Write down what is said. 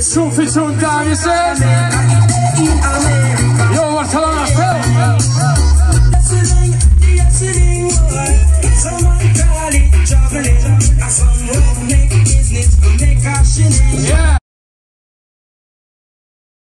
Sophie Sontag, you said.